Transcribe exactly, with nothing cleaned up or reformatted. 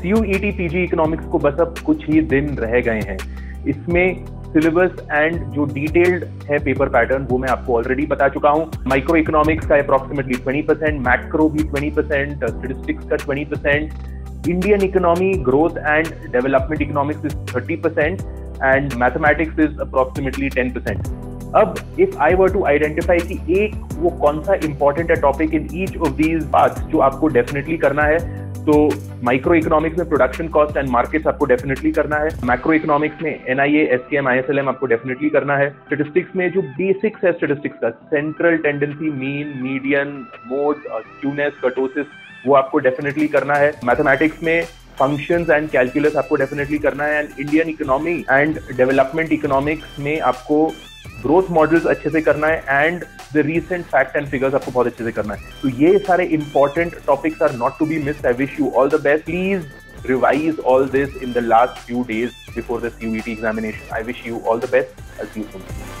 C U E T P G economics को बस अब कुछ ही दिन रह गए हैं। इसमें सिलेबस एंड जो डिटेल्ड है पेपर पैटर्न वो मैं आपको ऑलरेडी बता चुका हूँ। माइक्रो इकोनॉमिक्स का अप्रॉक्सीमेटली ट्वेंटी परसेंट, मैक्रो भी ट्वेंटी परसेंट, स्टैटिस्टिक्स का twenty percent, Indian economy growth and development economics is thirty percent and mathematics is approximately ten percent. अब if I were to identify कि एक वो कौन सा important है topic in each of these parts जो आपको डेफिनेटली करना है, तो माइक्रो इकोनॉमिक्स में प्रोडक्शन कॉस्ट एंड मार्केट्स आपको डेफिनेटली करना है, मैक्रो इकोनॉमिक्स में N I A, S K M, I S L M आपको डेफिनेटली करना है, स्टैटिस्टिक्स में जो बेसिक्स है स्टैटिस्टिक्स का central tendency, mean, median, mode, skewness, kurtosis वो आपको डेफिनेटली करना है, मैथमेटिक्स में फंक्शंस एंड कैलकुलस आपको डेफिनेटली करना है, and Indian economy and development economics में आपको ग्रोथ मॉडल्स अच्छे से करना है and the recent fact and figures आपको बहुत अच्छे से करना है। तो ये सारे important topics are not to be missed. I wish you all the best. Please revise all this in the last few days before the C U E T examination. I wish you all the best.